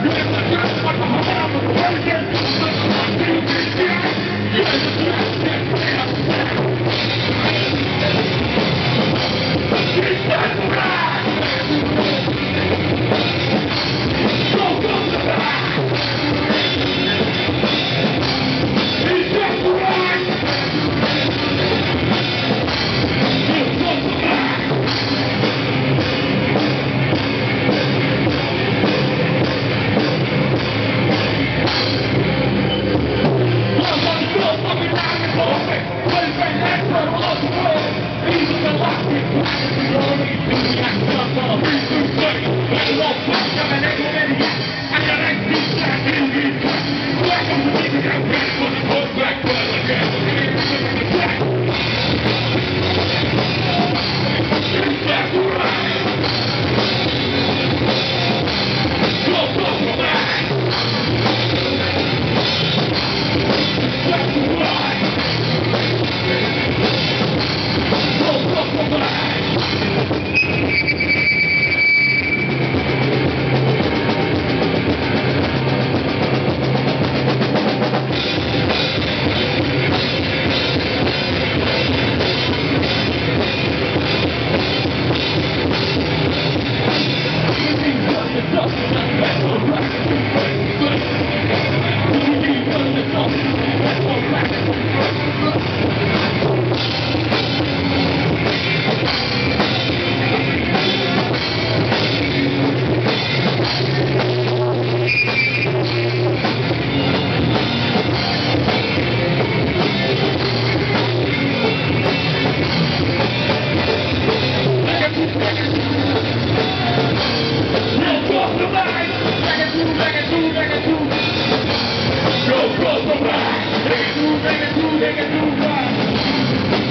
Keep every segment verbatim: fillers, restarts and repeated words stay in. Take it to the right.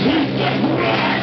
Take it to the right.